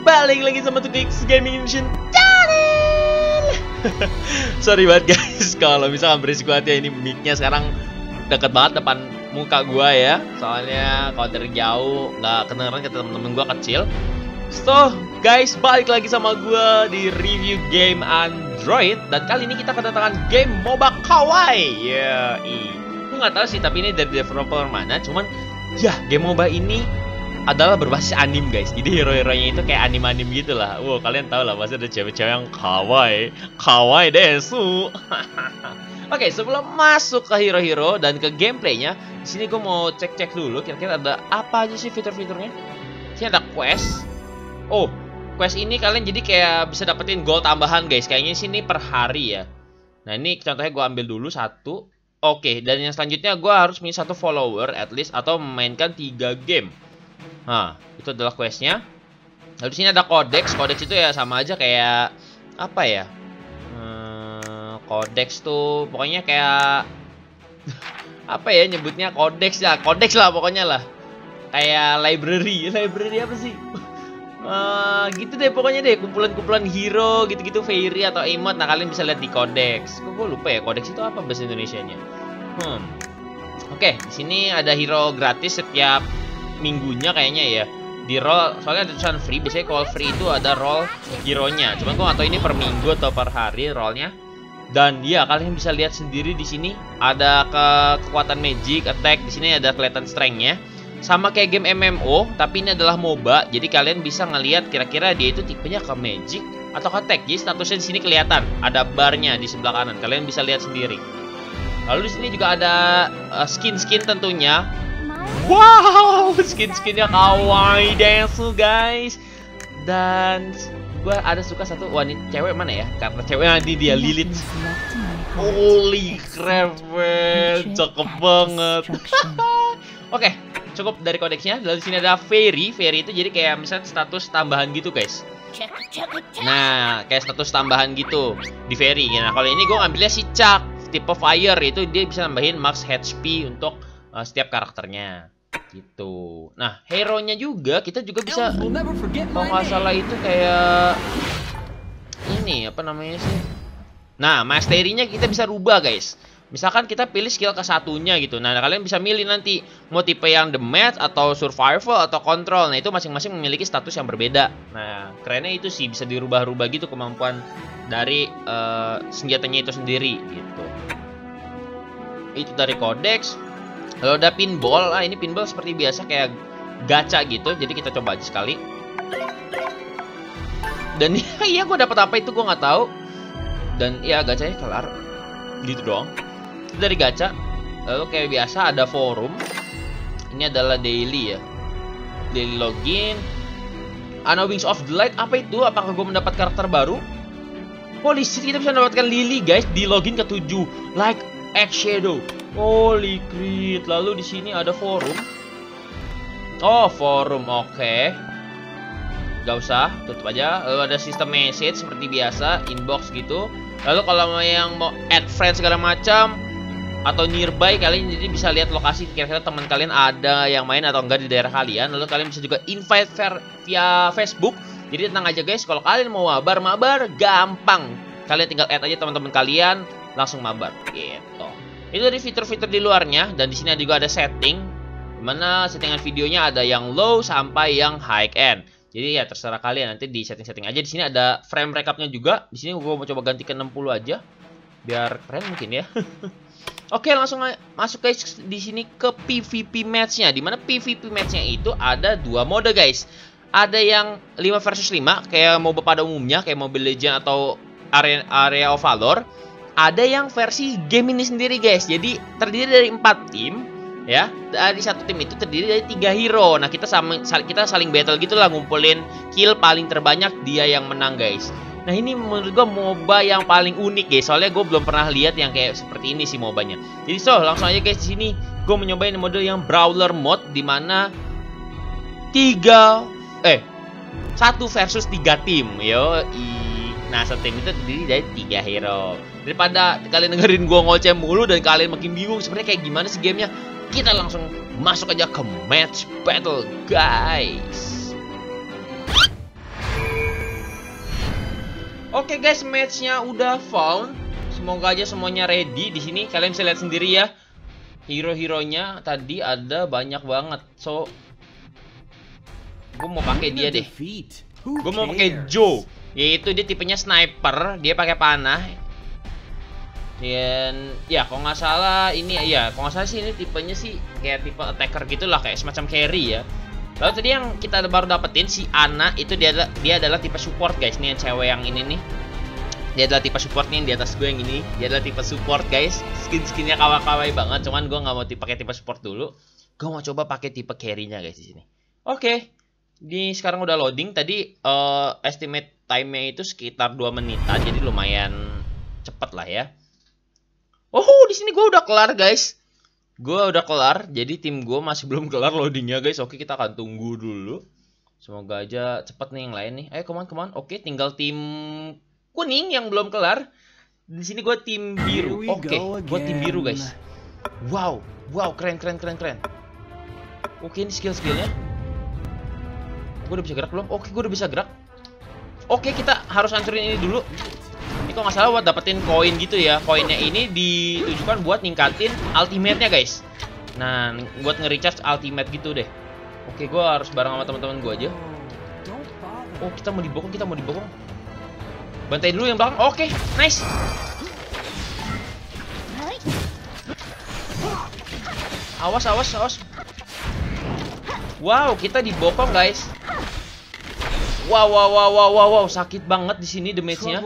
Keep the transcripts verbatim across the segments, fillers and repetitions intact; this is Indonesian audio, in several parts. Balik lagi sama T K G's Gaming Mission channel. Sorry banget guys, kalau misalkan berisiko hati ya, ini mic-nya sekarang deket banget depan muka gua ya. Soalnya kalau dari jauh nggak kedengeran ke temen-temen gua kecil. So guys, balik lagi sama gua di review game Android. Dan kali ini kita kedatangan game MOBA KAWAII. Ya, yeah, gua nggak tahu sih, tapi ini dari developer mana. Cuman ya, game MOBA ini adalah berbasis anim guys. Jadi hero-heronya itu kayak anim-anim gitu lah. Wow, kalian tau lah, pasti ada cewek-cewek yang kawaii, kawaii desu. Oke, okay, sebelum masuk ke hero-hero dan ke gameplaynya, di sini gue mau cek-cek dulu kira-kira ada apa aja sih fitur-fiturnya. Sini ada quest. Oh, quest ini kalian jadi kayak bisa dapetin gold tambahan guys. Kayaknya sini per hari ya. Nah ini contohnya gue ambil dulu satu. Oke, okay, dan yang selanjutnya gue harus punya satu follower at least atau memainkan tiga game. Nah, itu adalah questnya. Lalu sini ada kodeks. Kodeks itu ya sama aja kayak apa ya? Hmm, kodeks tuh pokoknya kayak apa ya nyebutnya, kodeks ya, kodeks lah pokoknya lah. Kayak library, library apa sih? Uh, gitu deh pokoknya deh, kumpulan-kumpulan hero gitu-gitu, fairy atau emote. Nah, kalian bisa lihat di kodeks. Kok gue lupa ya kodeks itu apa bahasa Indonesianya. Hmm. Oke, okay, di sini ada hero gratis setiap minggunya kayaknya ya, di roll. Soalnya ada tulisan free, biasanya kalau free itu ada roll hero-nya. Cuman gue gak tau ini per minggu atau per hari rollnya. Dan ya kalian bisa lihat sendiri di sini ada ke kekuatan magic, attack. Di sini ada kelihatan strength-nya. Sama kayak game M M O, tapi ini adalah MOBA. Jadi kalian bisa ngelihat kira-kira dia itu tipenya ke magic atau ke attack. Jadi statusnya di sini kelihatan. Ada barnya di sebelah kanan. Kalian bisa lihat sendiri. Lalu di sini juga ada skin-skin uh, tentunya. Wow, skin-skinnya kawaii desu guys. Dan gue ada suka satu wanita cewek mana ya? Karena cewek nanti dia Lily. Holy crap, cakep banget. Oke, okay, cukup dari kodeksnya. Lalu di sini ada fairy. Fairy itu jadi kayak misalnya status tambahan gitu guys. Nah, kayak status tambahan gitu di fairy. Nah, kalau ini gue ngambilnya si Chuck, tipe fire. Itu dia bisa nambahin max H P untuk Uh, setiap karakternya gitu. Nah, hero-nya juga kita juga bisa, kalau nggak salah itu kayak ini apa namanya sih? Nah, mastery-nya kita bisa rubah guys. Misalkan kita pilih skill ke satunya gitu. Nah, kalian bisa milih nanti mau tipe yang damage atau survival atau control. Nah, itu masing-masing memiliki status yang berbeda. Nah, kerennya itu sih bisa dirubah-rubah gitu kemampuan dari uh, senjatanya itu sendiri gitu. Itu dari kodeks. Kalau ada pinball, ah ini pinball seperti biasa kayak gacha gitu. Jadi kita coba aja sekali. Dan iya gue dapat apa itu gue nggak tahu. Dan ya gacanya kelar gitu doang. Itu dari gacha. Lalu kayak biasa ada forum. Ini adalah daily ya. Daily login. Anna Wings of the Light, apa itu? Apakah gue mendapat karakter baru? Polisi, kita bisa mendapatkan Lily guys di login ketujuh. Light x Shadow. Holy crap. Lalu di sini ada forum. Oh, forum. Oke. Okay. Gak usah, tutup aja. Lalu ada sistem message seperti biasa, inbox gitu. Lalu kalau yang mau add friends segala macam atau nearby, kalian jadi bisa lihat lokasi kira-kira teman kalian ada yang main atau enggak di daerah kalian. Lalu kalian bisa juga invite via Facebook. Jadi tenang aja guys, kalau kalian mau mabar-mabar gampang. Kalian tinggal add aja teman-teman kalian, langsung mabar gitu. Itu dari fitur-fitur di luarnya. Dan di sini juga ada setting, dimana settingan videonya ada yang low sampai yang high end. Jadi ya terserah kalian nanti di setting-setting aja. Di sini ada frame recapnya juga. Di sini gue mau coba ganti ke enam puluh aja, biar keren mungkin ya. Oke, langsung masuk guys di sini ke P V P matchnya. Dimana P V P matchnya itu ada dua mode guys. Ada yang lima versus lima kayak MOBA pada umumnya, kayak Mobile Legends atau Area, area of Valor. Ada yang versi game ini sendiri guys. Jadi terdiri dari empat tim ya. Dari satu tim itu terdiri dari tiga hero. Nah, kita sama kita saling battle gitulah, ngumpulin kill paling terbanyak dia yang menang guys. Nah, ini menurut gue MOBA yang paling unik guys. Soalnya gue belum pernah lihat yang kayak seperti ini sih MOBA-nya. Jadi so, langsung aja guys di sini gue mencobain mode yang brawler mode, di mana tiga eh satu versus tiga tim. Yo. Nah, satu tim itu terdiri dari tiga hero. Daripada kalian dengerin gua ngoceh mulu dan kalian makin bingung sebenarnya kayak gimana sih gamenya, kita langsung masuk aja ke match battle guys. Oke guys, matchnya udah found. Semoga aja semuanya ready di sini. Kalian bisa lihat sendiri ya, hero-heronya tadi ada banyak banget. So, gue mau pakai dia deh. Gue mau pakai Joe. Yaitu dia tipenya sniper, dia pakai panah. Dan ya, kalau nggak salah ini ya, kalau nggak salah sih ini tipenya sih kayak tipe attacker gitulah, kayak semacam carry ya. Lalu tadi yang kita baru dapetin si Anna itu dia adalah, dia adalah tipe support guys. Nih cewek yang ini nih, dia adalah tipe support nih, yang di atas gue yang ini. Dia adalah tipe support guys. Skin-skinnya kawaii-kawaii banget. Cuman gue nggak mau pakai tipe support dulu. Gue mau coba pakai tipe carry-nya guys di sini. Oke, okay. Di sekarang udah loading. Tadi uh, estimate time-nya itu sekitar dua menitan. Jadi lumayan cepet lah ya. Oh, di sini gue udah kelar guys. Gue udah kelar, jadi tim gue masih belum kelar loadingnya guys. Oke, kita akan tunggu dulu. Semoga aja cepet nih yang lain nih. Ayo, come on, come on. Oke, tinggal tim kuning yang belum kelar. Di sini gue tim biru. Oke, gue tim biru guys. Wow, wow, keren, keren, keren, keren. Oke, ini skill-skillnya. Gue udah bisa gerak belum? Oke, gue udah bisa gerak. Oke, kita harus hancurin ini dulu. Ini kalau nggak salah buat dapetin koin gitu ya. Koinnya ini ditujukan buat ningkatin ultimate-nya guys. Nah, buat nge-recharge ultimate gitu deh. Oke, gue harus bareng sama teman-teman gue aja. Oh, kita mau dibokong, kita mau dibokong. Bantai dulu yang belakang. Oke, nice. Awas, awas, awas. Wow, kita dibokong guys. Wow, wow, wow, wow, wow, wow, sakit banget di sini damage-nya.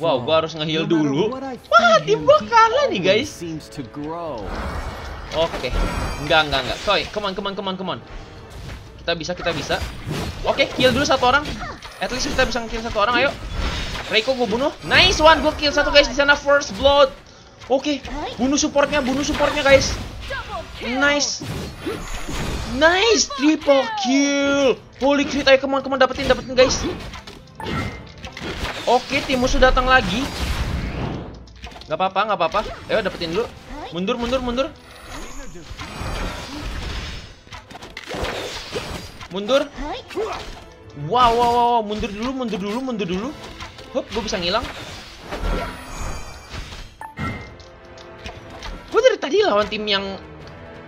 Wow, gua harus nge-heal dulu. Wah, tim gua kalah nih, guys. Oke, okay. Enggak, enggak, enggak. Coy, come on, come on, come on, come on. Kita bisa, kita bisa. Oke, okay, kill dulu satu orang. At least kita bisa nge-kill satu orang, ayo. Reiko gua bunuh. Nice one, gua kill satu guys di sana, first blood. Oke, okay. Bunuh supportnya, bunuh supportnya, guys. Nice. Nice, triple kill. Holy crit, ayo come on, come on, dapetin, dapetin guys. Oke, tim musuh datang lagi. Gak apa-apa, gak apa-apa. Ayo dapetin dulu. Mundur, mundur, mundur. Mundur. Wow, wow, wow, mundur dulu, mundur dulu, mundur dulu. Hup, gue bisa ngilang. Gue dari tadi lawan tim yang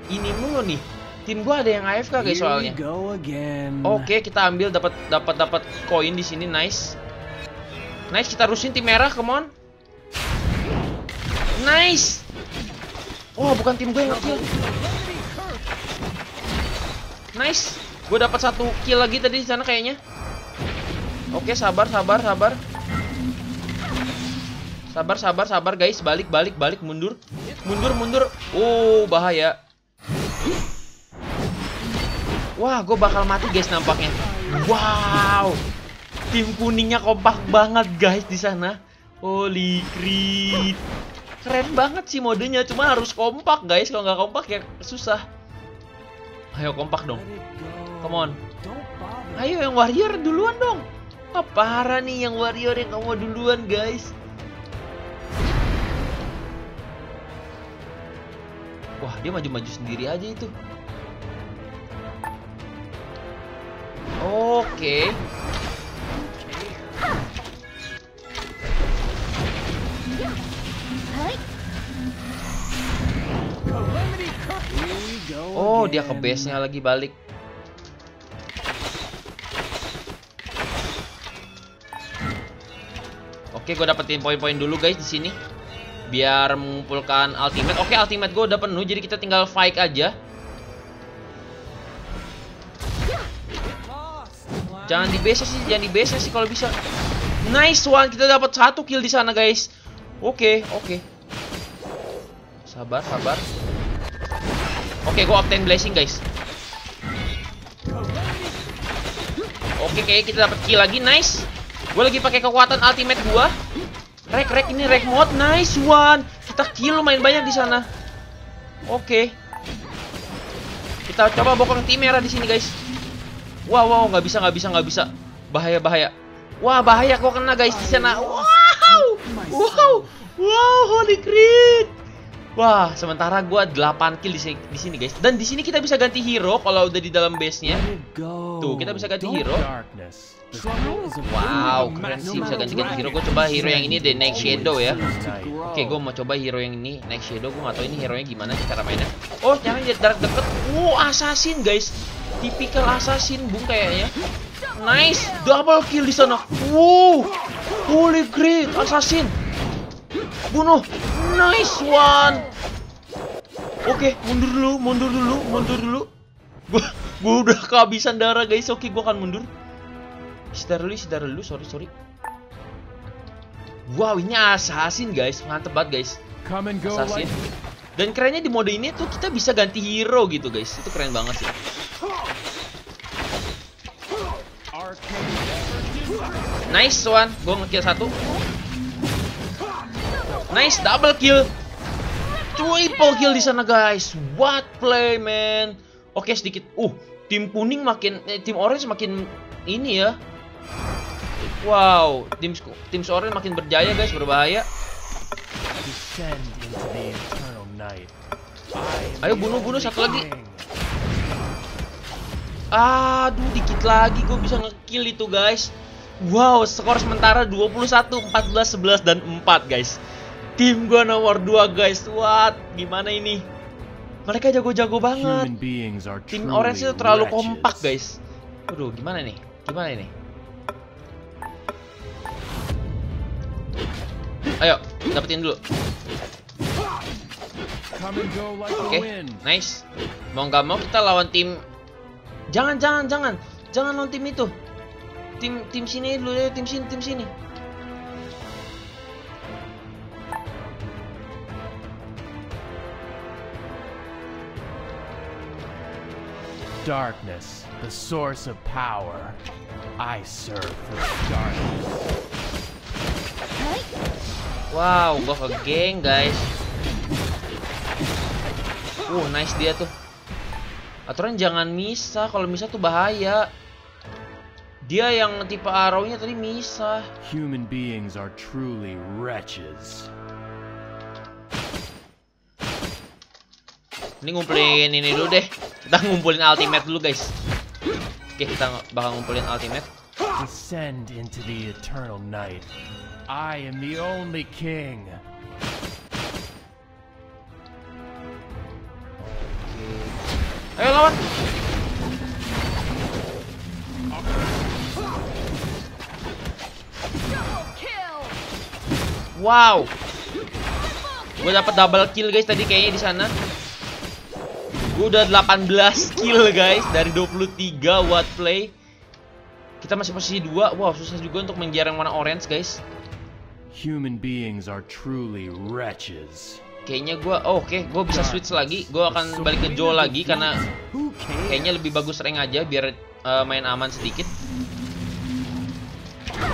ini mulu nih. Tim gua ada yang A F K guys soalnya. Oke, okay, kita ambil dapat dapat dapat koin di sini, nice. Nice, kita rusin tim merah, come on. Nice. Oh, bukan tim gue yang nge-kill. Nice. Gue dapat satu kill lagi tadi di sana kayaknya. Oke, okay, sabar, sabar, sabar. Sabar, sabar, sabar guys, balik, balik, balik, mundur. Mundur, mundur. Oh, bahaya. Wah, gue bakal mati guys nampaknya. Wow, tim kuningnya kompak banget guys di sana. Holy crit, keren banget sih modenya. Cuma harus kompak guys. Kalau nggak kompak ya susah. Ayo kompak dong. Come on. Ayo yang warrior duluan dong. Wah, parah nih yang warrior yang nggak mau duluan guys. Wah, dia maju-maju sendiri aja itu. Oke, okay. Oh, dia ke base-nya lagi balik. Oke, okay, gue dapetin poin-poin dulu guys di sini, biar mengumpulkan ultimate. Oke, okay, ultimate gue udah penuh, jadi kita tinggal fight aja. Jangan di base sih, jangan di base sih kalau bisa. Nice one, kita dapat satu kill di sana guys. Oke, okay, oke. Okay. Sabar, sabar. Oke, okay, gue obtain blessing guys. Oke, okay, kita dapat kill lagi, nice. Gue lagi pakai kekuatan ultimate gue. Rek, rek, ini rek mode, nice one. Kita kill lumayan banyak di sana. Oke. Okay. Kita coba bokong tim merah di sini guys. Wow, wow, nggak bisa, nggak bisa, nggak bisa. Bahaya, bahaya. Wah, bahaya, kok kena guys di sana. Wow, wow, wow, holy crit. Wah, sementara gue delapan kill di sini, guys. Dan di sini kita bisa ganti hero kalau udah di dalam base-nya. Tuh, kita bisa ganti hero. Wow, keren sih bisa ganti-ganti hero. Gue coba hero yang ini deh, Night Shadow ya. Oke, gue mau coba hero yang ini, Night Shadow. Gue gak tau ini hero-nya gimana sih cara mainnya. Oh, caranya jarak deket. Wow, assassin, guys. Tipikal assassin, bung, kayaknya. Nice, double kill di sana. Wow, holy great, assassin. Bunuh. Nice one. Oke, okay, mundur dulu, mundur dulu, mundur dulu. Gua, gua udah kehabisan darah, guys. Oke, okay, gua akan mundur. Sebentar dulu, sebentar dulu. Sorry, sorry. Wow, ini assassin, guys. Mantep banget, guys. Assassin. Dan kerennya di mode ini tuh kita bisa ganti hero gitu, guys. Itu keren banget sih. Nice one. Gua ngekill satu. Nice, double kill, triple kill di sana, guys. What play, man? Oke, sedikit. Uh, tim kuning makin, eh, tim orange makin ini ya. Wow, tim tim orange makin berjaya, guys, berbahaya. Ayo bunuh-bunuh satu lagi. Aduh, dikit lagi gue bisa ngekill itu, guys. Wow, skor sementara dua puluh satu, empat belas, sebelas dan empat, guys. Tim gue nomor dua, guys. What? Gimana ini? Mereka jago-jago banget. Tim orange itu terlalu kompak, guys. Aduh, gimana nih? Gimana ini? Ayo, dapetin dulu. Oke, okay, nice. Mau nggak mau kita lawan tim. Jangan, jangan, jangan, jangan lawan tim itu. Tim, tim sini dulu deh. Tim sini, tim sini. Darkness, the source of power. I serve for darkness. Wow, gua ke geng, guys. Uh, nice dia tuh. Aturan jangan misah, kalau misah tuh bahaya. Dia yang tipe arrownya tadi misah. Human beings are truly wretches. Ini ngumpulin ini dulu deh. Kita ngumpulin ultimate dulu, guys. Oke, kita bakal ngumpulin ultimate. Descend into the eternal night. I am the only king. Ayo lawan. Wow. Gue dapat double kill, guys, tadi kayaknya di sana. Gue udah delapan belas kill, guys, dari dua puluh tiga. What play. Kita masih posisi dua. Wow, susah juga untuk mengejar yang warna orange, guys. Human beings are truly wretches. Kayaknya gue, oh, oke, okay, gue bisa switch lagi. Gue akan balik ke Joe lagi karena kayaknya lebih bagus rank aja biar uh, main aman sedikit.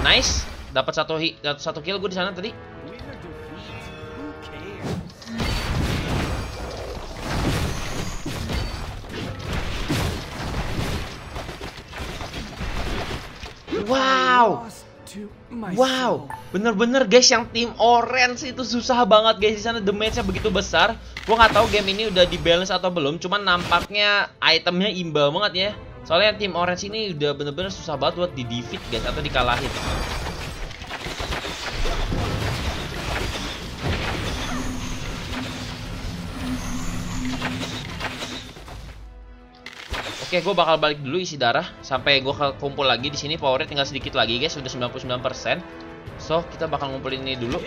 Nice, dapat satu hit, satu kill gue di sana tadi. Wow, wow, bener-bener, guys, yang tim orange itu susah banget, guys, di sana damage-nya begitu besar. Gua nggak tahu game ini udah dibalance atau belum, cuman nampaknya itemnya imbal banget ya. Soalnya tim orange ini udah bener-bener susah banget buat di defeat, guys, atau dikalahin. Oke, gue bakal balik dulu isi darah sampai gue kumpul lagi di sini. Powernya tinggal sedikit lagi, guys, sudah sembilan puluh sembilan persen. So, kita bakal ngumpulin ini dulu.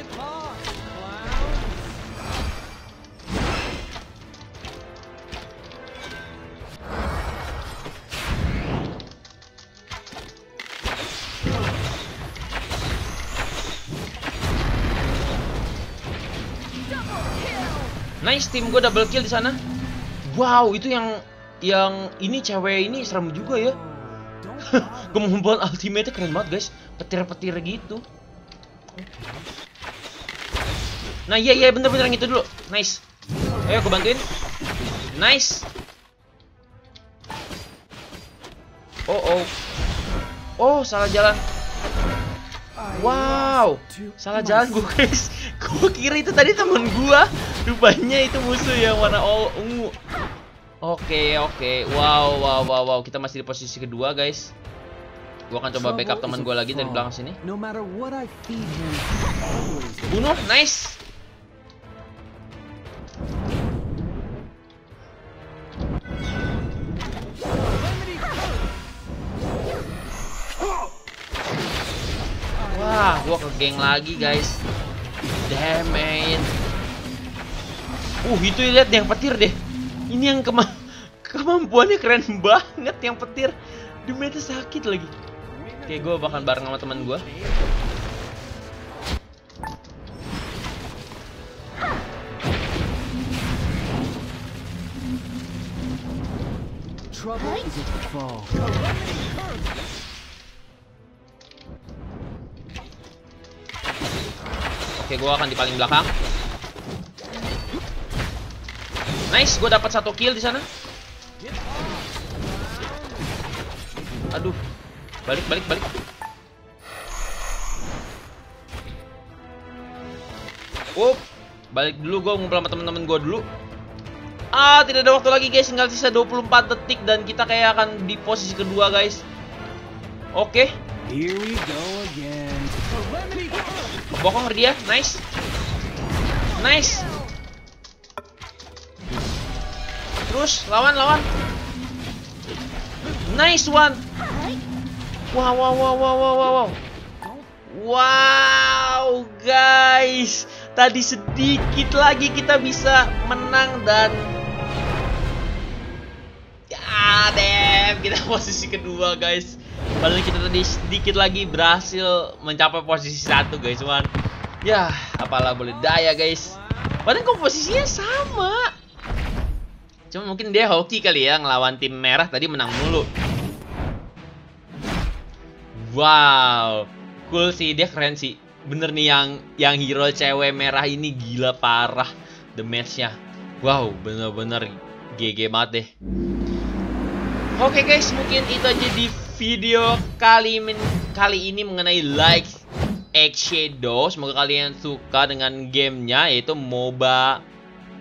Nice, tim gue double kill di sana. Wow, itu yang Yang ini cewek ini serem juga ya. Kemampuan ultimate keren banget, guys. Petir-petir gitu. Nah, iya iya bener-bener yang itu dulu. Nice. Ayo aku bantuin. Nice. Oh oh. Oh, salah jalan. Wow, salah jalan gue guys. Gue kira itu tadi temen gue, rupanya itu musuh yang warna ungu. Oke oke, wow wow wow wow, kita masih di posisi kedua guys. Gue akan coba backup teman gue lagi dari belakang sini. Bunuh, nice. Wah, gua ke geng lagi guys. Damn it. Uh, itu lihat yang petir deh. Ini yang kema kemampuannya keren banget yang petir. Demeta sakit lagi. Oke, gua bakal bareng sama teman gua. Trouble is at the fall. Oke, gue akan di paling belakang. Nice, gue dapat satu kill di sana. Aduh, balik, balik, balik. Wup, balik dulu. Gue ngumpul sama temen-temen gue dulu. Ah, tidak ada waktu lagi guys. Tinggal sisa dua puluh empat detik dan kita kayak akan di posisi kedua guys. Oke. Here we go again. Bokong dia, nice, nice. Terus lawan lawan, nice one. Wow wow wow wow wow wow. Wow guys, tadi sedikit lagi kita bisa menang dan ya damn, kita posisi kedua guys. Padahal kita tadi sedikit lagi berhasil mencapai posisi satu guys, cuman ya apalah boleh daya guys. Padahal komposisinya sama, cuma mungkin dia hoki kali ya ngelawan tim merah tadi menang mulu. Wow, cool sih, dia keren sih. Bener nih yang yang hero cewek merah ini gila parah damage-nya. Wow, bener-bener G G banget deh. Oke guys, mungkin itu aja di video kali, kali ini mengenai Light X Shadow. Semoga kalian suka dengan gamenya, yaitu MOBA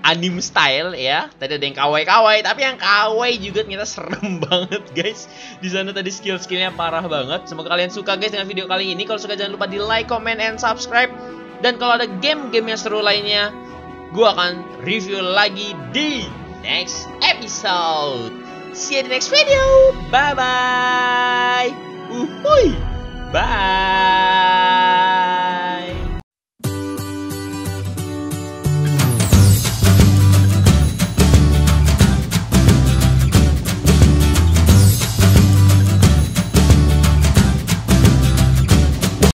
anime style ya. Tadi ada yang kawaii-kawaii, tapi yang kawaii juga ternyata serem banget guys. Di sana tadi skill-skillnya parah banget. Semoga kalian suka guys dengan video kali ini. Kalau suka jangan lupa di like, comment, and subscribe. Dan kalau ada game-game yang seru lainnya, gue akan review lagi di next episode. See you in the next video. Bye bye. Uhuy. Bye.